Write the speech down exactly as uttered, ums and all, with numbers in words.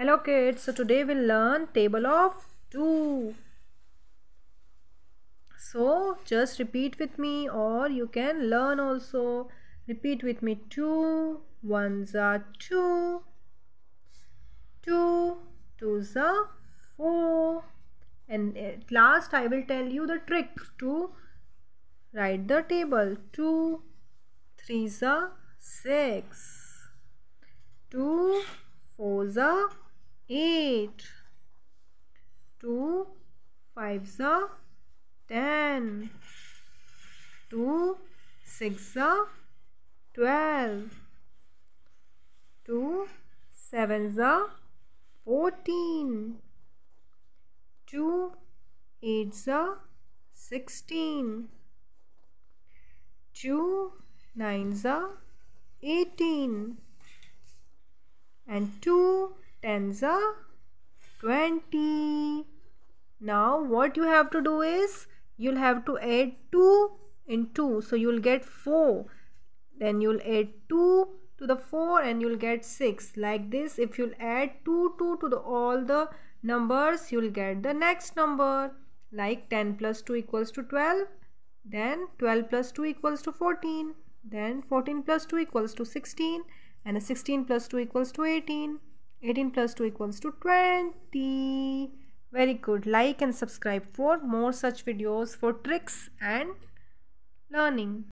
Hello kids, so today we'll learn table of two. So just repeat with me, or you can learn also. Repeat with me, two ones are two, two twos are four, and at last I will tell you the trick to write the table. Two threes are six, two fours are eight, two fives are ten, two sixes are twelve, two sevens are fourteen, two eights are sixteen, two nines are eighteen, and two tens are twenty. Now what you have to do is, you'll have to add two in two, so you'll get four. Then you'll add two to the four and you'll get six. Like this, if you'll add two, two to the, all the numbers, you'll get the next number. Like ten plus two equals to twelve. Then twelve plus two equals to fourteen. Then fourteen plus two equals to sixteen. And sixteen plus two equals to eighteen. eighteen plus two equals to twenty. Very good. Like and subscribe for more such videos for tricks and learning.